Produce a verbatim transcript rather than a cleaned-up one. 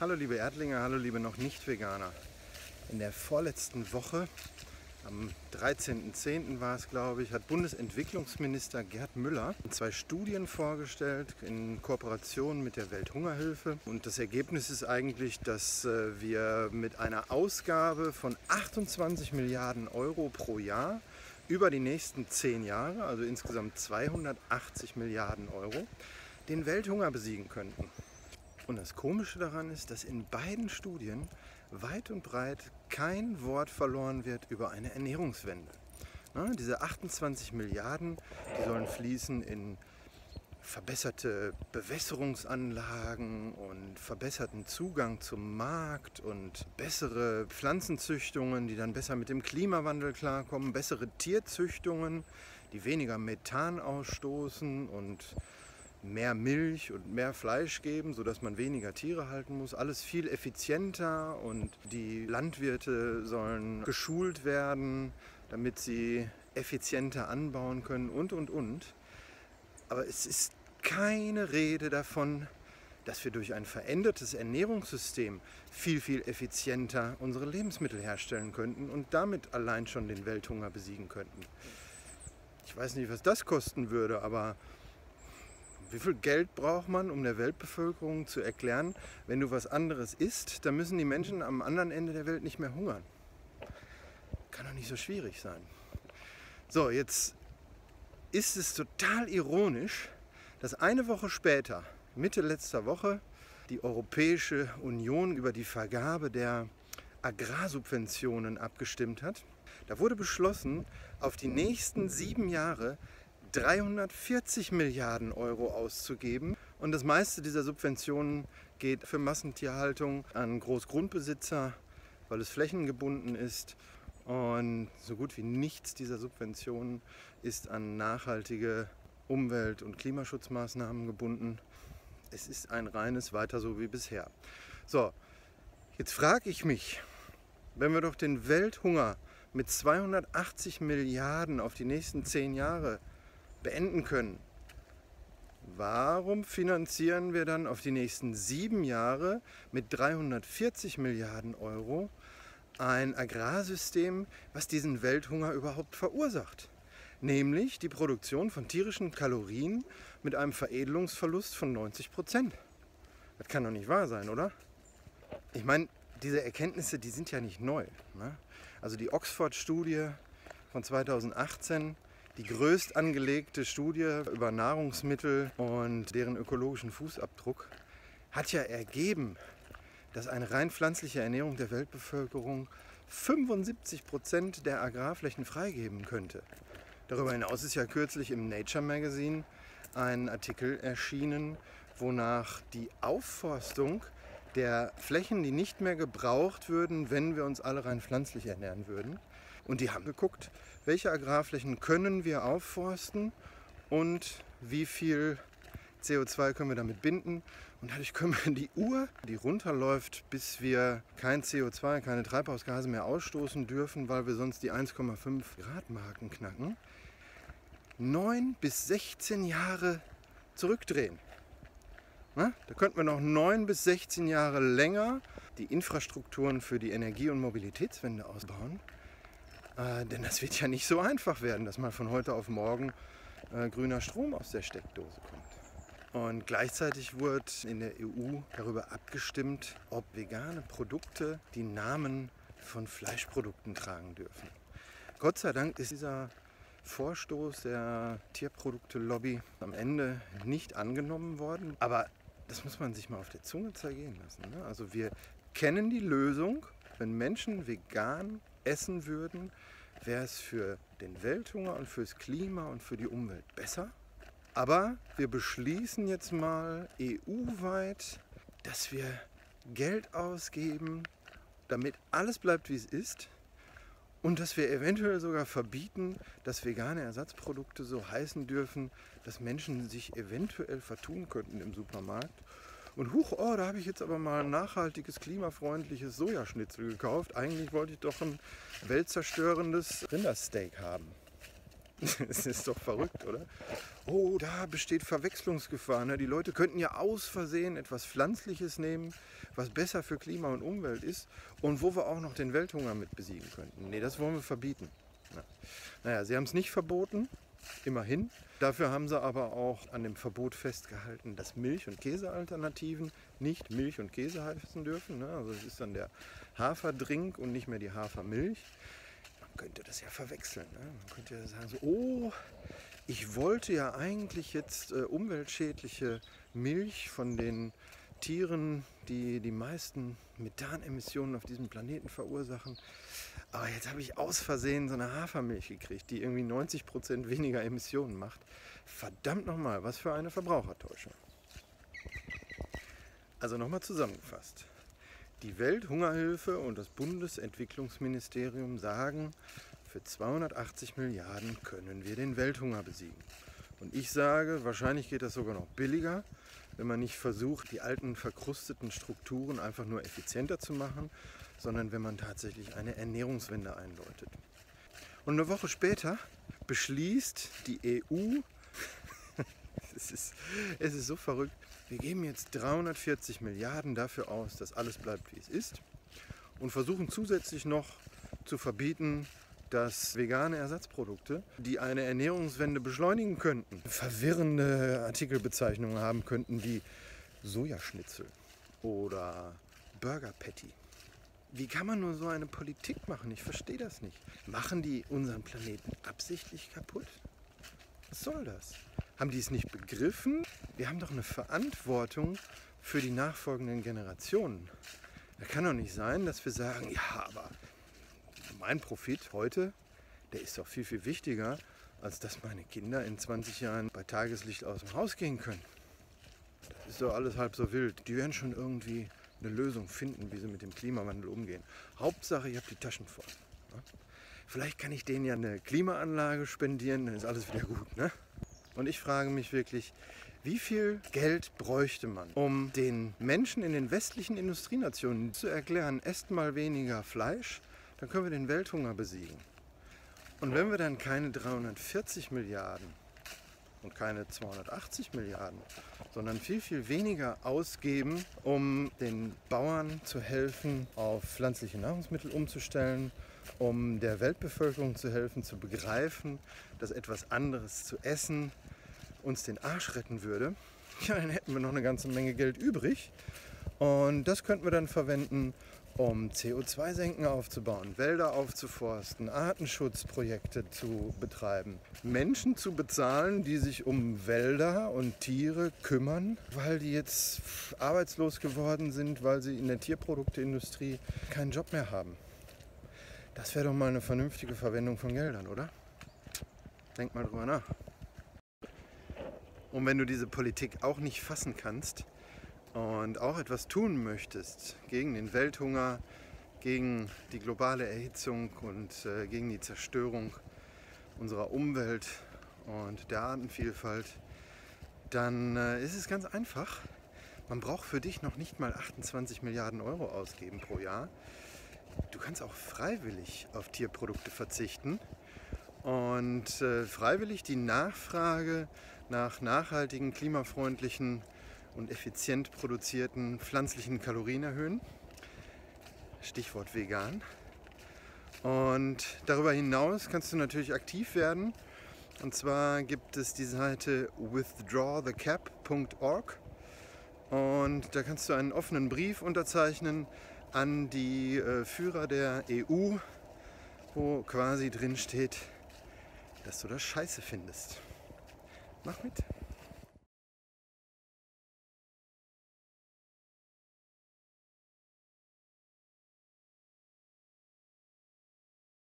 Hallo liebe Erdlinge, hallo liebe noch Nicht-Veganer. In der vorletzten Woche, am dreizehnten zehnten war es glaube ich, hat Bundesentwicklungsminister Gerd Müller zwei Studien vorgestellt in Kooperation mit der Welthungerhilfe. Und das Ergebnis ist eigentlich, dass wir mit einer Ausgabe von achtundzwanzig Milliarden Euro pro Jahr über die nächsten zehn Jahre, also insgesamt zweihundertachtzig Milliarden Euro, den Welthunger besiegen könnten. Und das Komische daran ist, dass in beiden Studien weit und breit kein Wort verloren wird über eine Ernährungswende. Na, diese achtundzwanzig Milliarden, die sollen fließen in verbesserte Bewässerungsanlagen und verbesserten Zugang zum Markt und bessere Pflanzenzüchtungen, die dann besser mit dem Klimawandel klarkommen, bessere Tierzüchtungen, die weniger Methan ausstoßen und mehr Milch und mehr Fleisch geben, sodass man weniger Tiere halten muss. Alles viel effizienter und die Landwirte sollen geschult werden, damit sie effizienter anbauen können und, und, und. Aber es ist keine Rede davon, dass wir durch ein verändertes Ernährungssystem viel, viel effizienter unsere Lebensmittel herstellen könnten und damit allein schon den Welthunger besiegen könnten. Ich weiß nicht, was das kosten würde, aber wie viel Geld braucht man, um der Weltbevölkerung zu erklären, wenn du was anderes isst, dann müssen die Menschen am anderen Ende der Welt nicht mehr hungern. Kann doch nicht so schwierig sein. So, jetzt ist es total ironisch, dass eine Woche später, Mitte letzter Woche, die Europäische Union über die Vergabe der Agrarsubventionen abgestimmt hat. Da wurde beschlossen, auf die nächsten sieben Jahre dreihundertvierzig Milliarden Euro auszugeben. Und das meiste dieser Subventionen geht für Massentierhaltung an Großgrundbesitzer, weil es flächengebunden ist. Und so gut wie nichts dieser Subventionen ist an nachhaltige Umwelt- und Klimaschutzmaßnahmen gebunden. Es ist ein reines Weiter so wie bisher. So, jetzt frage ich mich, wenn wir doch den Welthunger mit zweihundertachtzig Milliarden auf die nächsten zehn Jahre beenden können, warum finanzieren wir dann auf die nächsten sieben Jahre mit dreihundertvierzig Milliarden Euro ein Agrarsystem, was diesen Welthunger überhaupt verursacht? Nämlich die Produktion von tierischen Kalorien mit einem Veredelungsverlust von neunzig Prozent. Das kann doch nicht wahr sein, oder? Ich meine, diese Erkenntnisse, die sind ja nicht neu, ne? Also die Oxford-Studie von zweitausendachtzehn, die größt angelegte Studie über Nahrungsmittel und deren ökologischen Fußabdruck, hat ja ergeben, dass eine rein pflanzliche Ernährung der Weltbevölkerung fünfundsiebzig Prozent der Agrarflächen freigeben könnte. Darüber hinaus ist ja kürzlich im Nature Magazine ein Artikel erschienen, wonach die Aufforstung der Flächen, die nicht mehr gebraucht würden, wenn wir uns alle rein pflanzlich ernähren würden. Und die haben geguckt, welche Agrarflächen können wir aufforsten und wie viel C O zwei können wir damit binden. Und dadurch können wir die Uhr, die runterläuft, bis wir kein C O zwei, keine Treibhausgase mehr ausstoßen dürfen, weil wir sonst die eins Komma fünf Grad Marken knacken, neun bis sechzehn Jahre zurückdrehen. Na, da könnten wir noch neun bis sechzehn Jahre länger die Infrastrukturen für die Energie- und Mobilitätswende ausbauen. Äh, denn das wird ja nicht so einfach werden, dass mal von heute auf morgen äh, grüner Strom aus der Steckdose kommt. Und gleichzeitig wurde in der E U darüber abgestimmt, ob vegane Produkte die Namen von Fleischprodukten tragen dürfen. Gott sei Dank ist dieser Vorstoß der Tierprodukte-Lobby am Ende nicht angenommen worden. Aber das muss man sich mal auf der Zunge zergehen lassen, ne? Also wir kennen die Lösung, wenn Menschen vegan essen würden, wäre es für den Welthunger und fürs Klima und für die Umwelt besser. Aber wir beschließen jetzt mal E U-weit, dass wir Geld ausgeben, damit alles bleibt, wie es ist. Und dass wir eventuell sogar verbieten, dass vegane Ersatzprodukte so heißen dürfen, dass Menschen sich eventuell vertun könnten im Supermarkt. Und huch, oh, da habe ich jetzt aber mal ein nachhaltiges, klimafreundliches Sojaschnitzel gekauft. Eigentlich wollte ich doch ein weltzerstörendes Rindersteak haben. Das ist doch verrückt, oder? Oh, da besteht Verwechslungsgefahr. Ne? Die Leute könnten ja aus Versehen etwas Pflanzliches nehmen, was besser für Klima und Umwelt ist und wo wir auch noch den Welthunger mit besiegen könnten. Nee, das wollen wir verbieten. Ja. Naja, sie haben es nicht verboten, immerhin. Dafür haben sie aber auch an dem Verbot festgehalten, dass Milch- und Käsealternativen nicht Milch und Käse heißen dürfen. Ne? Also es ist dann der Haferdrink und nicht mehr die Hafermilch. Könnte das ja verwechseln. Ne? Man könnte ja sagen, so, oh, ich wollte ja eigentlich jetzt äh, umweltschädliche Milch von den Tieren, die die meisten Methanemissionen auf diesem Planeten verursachen. Aber jetzt habe ich aus Versehen so eine Hafermilch gekriegt, die irgendwie neunzig Prozent weniger Emissionen macht. Verdammt nochmal, was für eine Verbrauchertäuschung. Also nochmal zusammengefasst. Die Welthungerhilfe und das Bundesentwicklungsministerium sagen, für zweihundertachtzig Milliarden können wir den Welthunger besiegen. Und ich sage, wahrscheinlich geht das sogar noch billiger, wenn man nicht versucht, die alten verkrusteten Strukturen einfach nur effizienter zu machen, sondern wenn man tatsächlich eine Ernährungswende einläutet. Und eine Woche später beschließt die E U, es ist, es ist so verrückt, wir geben jetzt dreihundertvierzig Milliarden dafür aus, dass alles bleibt, wie es ist, und versuchen zusätzlich noch zu verbieten, dass vegane Ersatzprodukte, die eine Ernährungswende beschleunigen könnten, verwirrende Artikelbezeichnungen haben könnten wie Sojaschnitzel oder Burger Patty. Wie kann man nur so eine Politik machen? Ich verstehe das nicht. Machen die unseren Planeten absichtlich kaputt? Was soll das? Haben die es nicht begriffen? Wir haben doch eine Verantwortung für die nachfolgenden Generationen. Da kann doch nicht sein, dass wir sagen, ja, aber mein Profit heute, der ist doch viel, viel wichtiger, als dass meine Kinder in zwanzig Jahren bei Tageslicht aus dem Haus gehen können. Das ist doch alles halb so wild. Die werden schon irgendwie eine Lösung finden, wie sie mit dem Klimawandel umgehen. Hauptsache, ich habe die Taschen voll. Vielleicht kann ich denen ja eine Klimaanlage spendieren, dann ist alles wieder gut, ne? Und ich frage mich wirklich, wie viel Geld bräuchte man, um den Menschen in den westlichen Industrienationen zu erklären, esst mal weniger Fleisch, dann können wir den Welthunger besiegen. Und wenn wir dann keine dreihundertvierzig Milliarden und keine zweihundertachtzig Milliarden, sondern viel, viel weniger ausgeben, um den Bauern zu helfen, auf pflanzliche Nahrungsmittel umzustellen, um der Weltbevölkerung zu helfen, zu begreifen, dass etwas anderes zu essen uns den Arsch retten würde, ja, dann hätten wir noch eine ganze Menge Geld übrig. Und das könnten wir dann verwenden, um C O zwei Senken aufzubauen, Wälder aufzuforsten, Artenschutzprojekte zu betreiben, Menschen zu bezahlen, die sich um Wälder und Tiere kümmern, weil die jetzt arbeitslos geworden sind, weil sie in der Tierprodukteindustrie keinen Job mehr haben. Das wäre doch mal eine vernünftige Verwendung von Geldern, oder? Denk mal drüber nach. Und wenn du diese Politik auch nicht fassen kannst und auch etwas tun möchtest gegen den Welthunger, gegen die globale Erhitzung und äh, gegen die Zerstörung unserer Umwelt und der Artenvielfalt, dann äh, ist es ganz einfach. Man braucht für dich noch nicht mal achtundzwanzig Milliarden Euro ausgeben pro Jahr. Du kannst auch freiwillig auf Tierprodukte verzichten und äh, freiwillig die Nachfrage nach nachhaltigen, klimafreundlichen und effizient produzierten pflanzlichen Kalorien erhöhen. Stichwort vegan. Und darüber hinaus kannst du natürlich aktiv werden. Und zwar gibt es die Seite withdraw the cap punkt org und da kannst du einen offenen Brief unterzeichnen an die äh, Führer der E U, wo quasi drin steht, dass du das Scheiße findest. Mach mit!